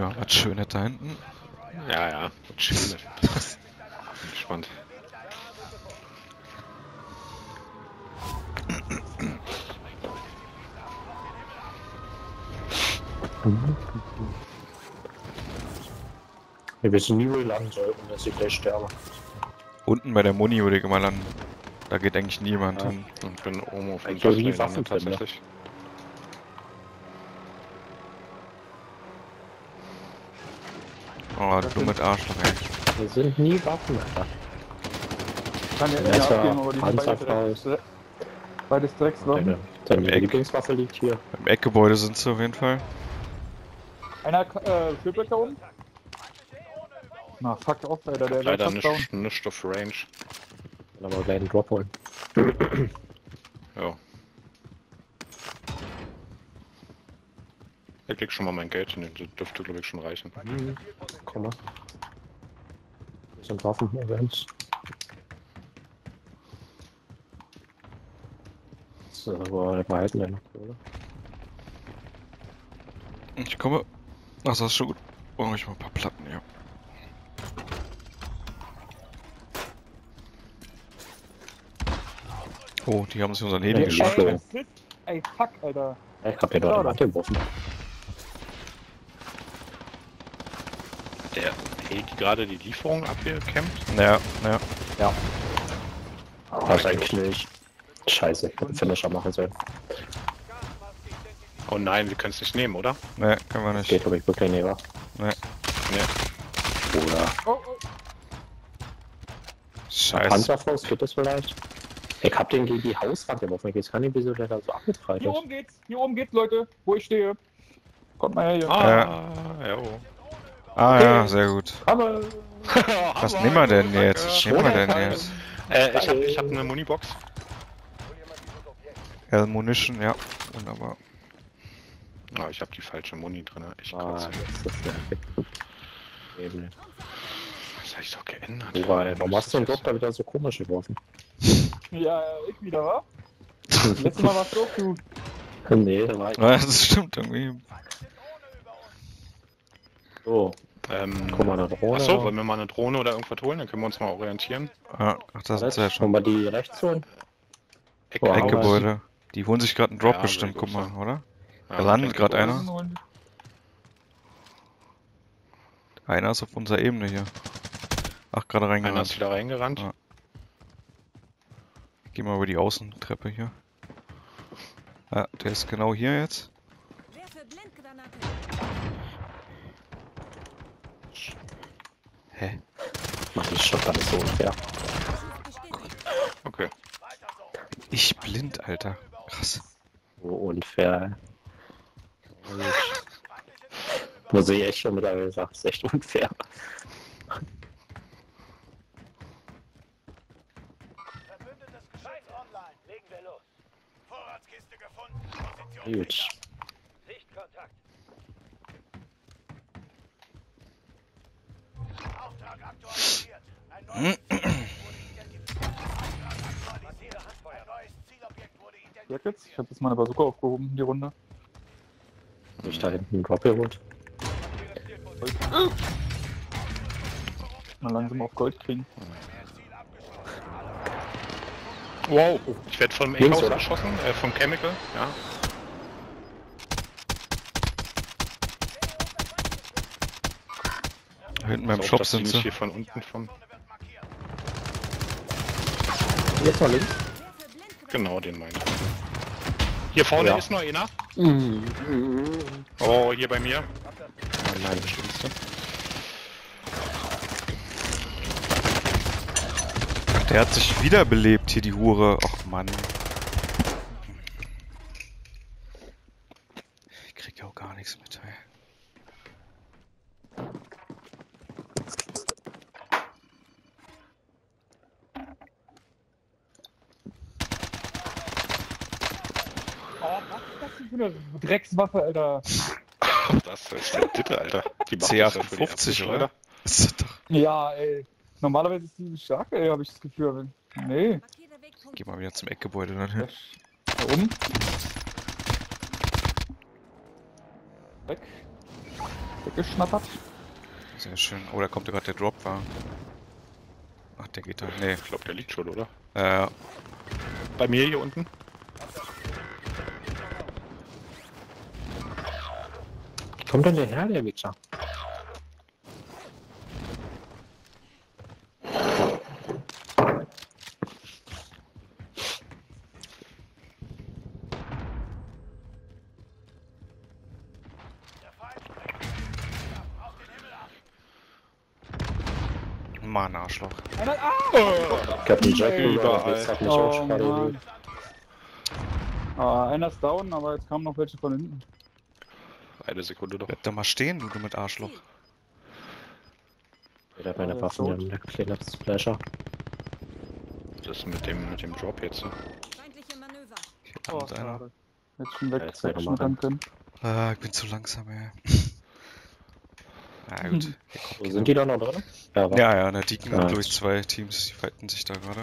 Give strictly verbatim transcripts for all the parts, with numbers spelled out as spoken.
hier mal was Schönes da hinten. Ja, ja, was Schönes. Bin gespannt. Wir wissen nie, wo wir landen sollten, dass ich gleich sterbe. Unten bei der Muni würde ich immer landen. Da geht eigentlich niemand ja hin. Und bin oben auf dem Waffen tatsächlich. Oh, du dummes Arschloch, ey. Wir sind nie Waffen, Alter. Kann ja nicht abgeben, aber die sind beides Dreckswaffen. Deine Lieblingswaffe liegt hier. Im Eckgebäude sind sie auf jeden Fall. Einer hat äh, Kühlböcke oben? Na, fuck off, Alter, der leider ist nicht, nicht auf Range. Ich kann aber gleich einen Drop holen. Ja. Ich leg schon mal mein Geld hin, das dürfte glaube ich schon reichen. Mhm. Komm mal. Das sind Waffen, Events. So, aber behalten wir noch, oder? Ich komme. Ach, das ist schon gut. Brauche ich mal ein paar Platten, ja. Oh, die haben sich unseren Heli geschlagen. Ey, fuck, Alter. Ich hab hier doch Wand geworfen. Der Heli gerade die Lieferung abgekämpft? Ja, ja. Ja. Das ist eigentlich nicht. Scheiße, ich hätte einen Finisher machen sollen. Oh nein, wir können es nicht nehmen, oder? Ne, können wir nicht. Geht, ob ich wirklich nehme. Ne. Ne. Oder. Oh, oh. Scheiße. Panzerfaust, geht das vielleicht? Ich hab den gegen die Hauswand geworfen, ich kann den wieso der da so abgebreitet. Hier oben geht's, hier oben geht's, Leute, wo ich stehe. Kommt mal her hier. Ah, ja, ja, oh. Ah, okay. Ja, sehr gut. Aber. Was nehmen wir denn jetzt? Was nehmen wir denn jetzt? Äh, ich hab, ich hab eine Munibox. Ja, Munition, ja, wunderbar. Ah, oh, ich hab die falsche Muni drin. Ich ah, das ist ja eben. Das hab ich doch geändert. Oh, warum hast du den Doktor wieder so komisch geworfen? Ja, ich wieder, wa? Letztes Mal warst du auch du. Nee, da war ich. Ja, das stimmt irgendwie. So, ähm. Guck mal, eine Drohne. Achso, wollen wir mal eine Drohne oder irgendwas holen? Dann können wir uns mal orientieren. Ja, ach, das ist ja schon. Wollen wir die rechts holen? Eck oh, Eckgebäude. Die holen sich gerade einen Drop ja, bestimmt, guck mal, sein, oder? Da ja, landet gerade einer. Einer ist auf unserer Ebene hier. Ach, gerade reingerannt. Einer ist wieder reingerannt. Ja. Geh mal über die Außentreppe hier. Ah, der ist genau hier jetzt. Hä? Mach das schon alles so unfair. Okay. Ich blind, Alter. Krass. So unfair. Muss ich echt schon mittlerweile gesagt, ist echt unfair. Gut. Ich hab jetzt meine Bazooka aufgehoben, die Runde. Ich da hinten einen Drop geholt. Mal langsam auf Gold kriegen. Wow, ich werde vom Eckhaus erschossen, äh, vom Chemical, ja. Hinten beim Shop sind sie. Hier von unten vom. Jetzt mal links. Genau, den meine ich. Hier vorne ja. Ist noch einer. Mm. Oh, hier bei mir. Oh nein, das Schlimmste. Ach, der hat sich wiederbelebt hier, die Hure. Och Mann. Ich krieg ja auch gar nichts mit. Dreckswaffe, Alter. Das ist der Titel, Alter. Die C achtundfünfzig, oder? Ja, ey. Normalerweise ist die stark, ey, hab ich das Gefühl. Nee. Geh mal wieder zum Eckgebäude, dann ja. Da oben. Weg. weggeschnappert. Sehr schön. Oh, da kommt gerade der Drop, war. Ach, der geht da. Nee. Ich glaube, der liegt schon, oder? Äh. Bei mir hier unten. Kommt denn der her, der Wichser? Mann, Arschloch. Captain Jack überall. Das hat mich auch schon gerade. Ah, einer ist down, aber jetzt kamen noch welche von hinten. Eine Sekunde noch. Bleib da mal stehen, du mit Arschloch. Wieder bei einer Waffe, der kleine Splasher. Das mit dem, mit dem Drop jetzt. Ne? Oh, einer. Jetzt schon weg, ja, jetzt schon können. Ah, ich bin zu langsam, ey. Na gut. Hm. Sind die da noch drin? Ja, ja, ja, da dicken ja, durch zwei Teams, die fighten sich da gerade.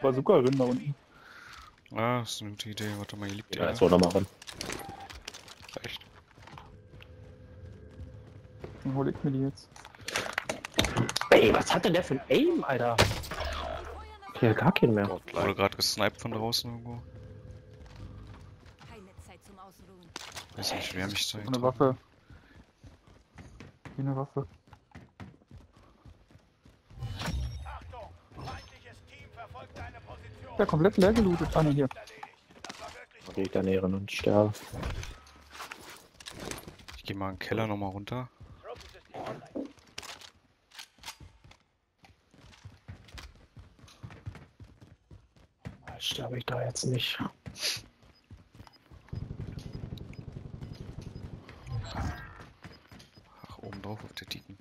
War sogar drin da unten. Ah, das ist eine gute Idee. Warte mal, hier liegt ja, die. Ja, jetzt wollen wir noch mal ran. Reicht. Dann hol ich mir die jetzt. Ey, was hat denn der für ein Aim, Alter? Ich hab gar keinen mehr. Ich wurde gerade gesniped von draußen irgendwo. Weiß nicht, wer mich so. Eine Waffe. Wie eine Waffe. Der komplett leer gelootet, einer hier. Geh ich da näher und sterbe. Ich geh mal in den Keller nochmal runter. Sterbe ich da jetzt nicht. Ach, oben drauf auf der Dicken.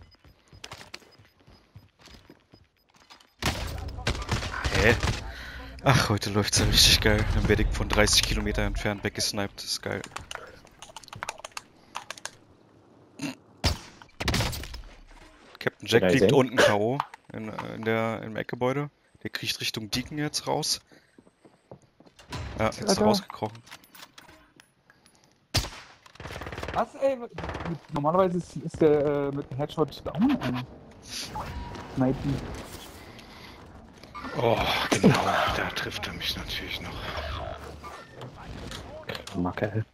Hä? Ach, heute läuft's ja richtig geil. Dann werde ich von dreißig Kilometer entfernt weggesniped. Das ist geil. Captain Jack liegt unten K O in, in der, im Eckgebäude. Der kriecht Richtung Deacon jetzt raus. Ja, jetzt ist er rausgekrochen. Was, ey? Normalerweise ist, ist der äh, mit dem Headshot down. Snipen. Oh, genau, da trifft er mich natürlich noch. Macke.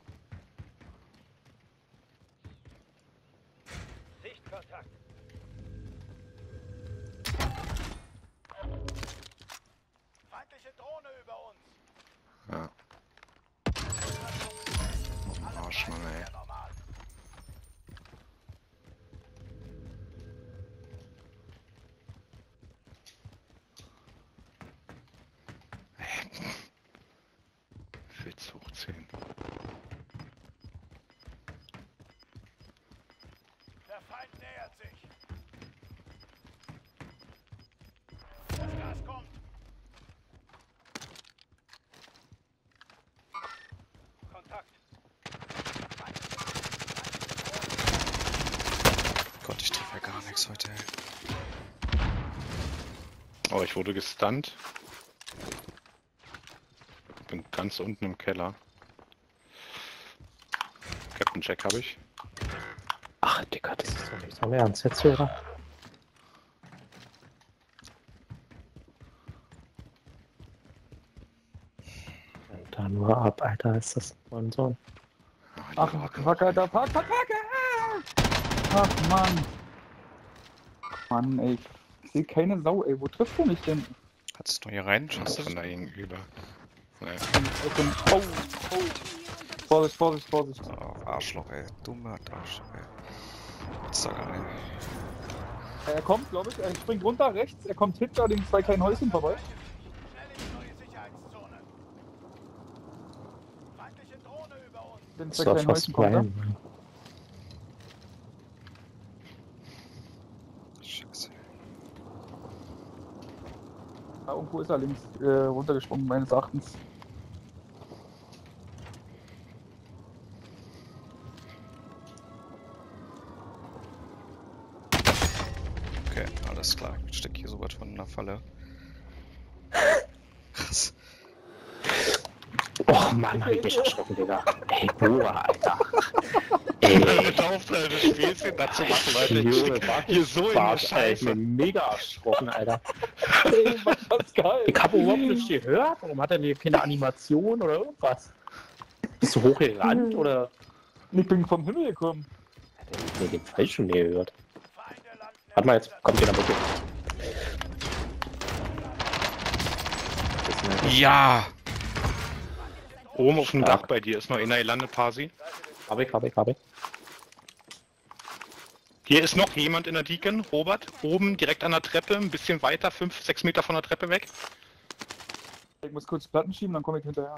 Sichtkontakt. Feindliche Drohne über uns. Ja. Oh, Arschmann, ey. Gott, ich treffe ja gar nichts heute. Oh, ich wurde gestunt. Bin ganz unten im Keller. Captain Jack habe ich. Ach, Digga, das ist doch nicht so ernst jetzt, oder? Da nur ab, Alter, ist das mein Sohn. Ach, fuck, Alter, fuck, fuck, fuck! Ach Mann. Mann, ey. Ich seh keine Sau, ey. Wo trifft du mich denn? Hattest du hier rein? Schaffst du von da gegenüber? Naja. Oh, oh. Vorsicht, Vorsicht, Vorsicht. Oh, Arschloch, ey. Dummer Arschloch, ey. Jetzt sag er, ey. Er kommt, glaube ich. Er springt runter rechts. Er kommt hinter den zwei kleinen Häuschen vorbei. Den zwei kleinen Häuschen kommt er. Irgendwo ist er links äh, runtergesprungen, meines Erachtens. Okay, alles klar. Ich stecke hier so was von einer Falle. Krass. Oh, Oh Mann, hab ich mich erschrocken, Digga. Ey, Boah, Alter. Ey, auf, das Spielchen dazu machen, Leute. Ich bin hier so in der Scheiße. Ich bin mega erschrocken, Alter. Ey, was das geil. Ich hab überhaupt nicht gehört. Warum hat er mir keine Animation oder irgendwas? Bist du hochgerannt, oder? Ich bin vom Himmel gekommen. Ich hab den falschen Nähe gehört. Warte mal, jetzt kommt jeder bitte. Ja! Oben auf dem Dach bei dir ist noch einer gelandet, Parsi. Hab ich, hab ich, hab ich. Hier ist noch jemand in der Deacon, Robert. Oben, direkt an der Treppe, ein bisschen weiter, fünf, sechs Meter von der Treppe weg. Ich muss kurz Platten schieben, dann komme ich hinterher.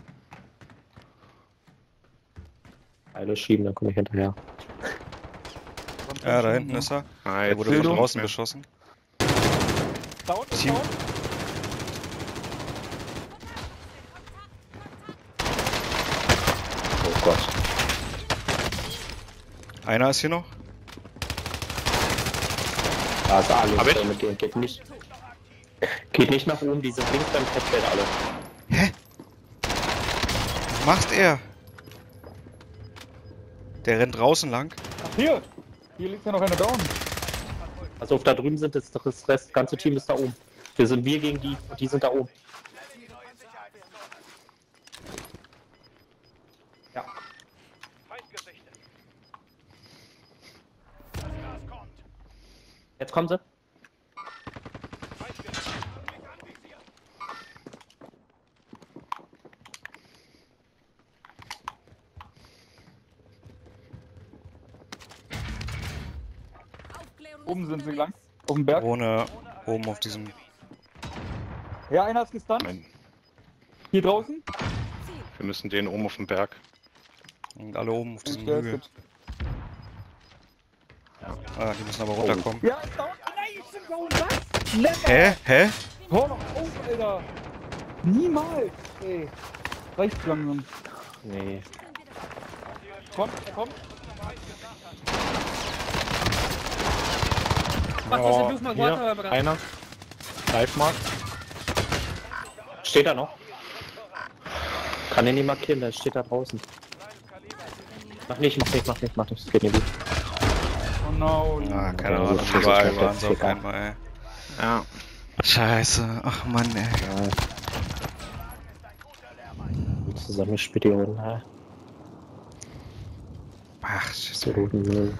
Alles schieben, dann komme ich hinterher. Ja, da hinten ist er. Ah, er wurde von draußen beschossen. Da unten, da unten. Oh Gott. Einer ist hier noch. Da ist alles. Aber mit denen geht nicht. Geht nicht nach oben, diese links beim Headset alle. Hä? Was macht er? Der rennt draußen lang. Ach, hier! Hier liegt ja noch einer down. Also auf da drüben sind jetzt das, das ganze Team ist da oben. Wir sind wir gegen die, die sind da oben. Ja. Jetzt kommen sie. Oben sind sie lang, auf dem Berg. Ohne, oben auf diesem... Ja, einer ist gestunt. Nein. Hier draußen? Wir müssen den oben auf dem Berg. Und alle oben auf diesem Hügel. Ja. Ah, die müssen aber runterkommen. Ja, es dauert... Nein, ich bin down, was? Lecker. Hä? Hä? Hör doch auf, Alter! Niemals, ey! Reicht langsam. Nee. Komm, komm! Oh, hier, einer. Live-Mark. Steht da noch? Kann den nicht markieren, der steht da draußen. Mach nicht, mach nicht, mach nicht, mach nicht. Das geht nicht gut. Oh no. Ah, keine Ahnung, oh, wir waren so auf einmal, ey. Ja. Scheiße, ach Mann, ey. Ja. Gut zusammengespielt, die Runde. Ach, scheiße.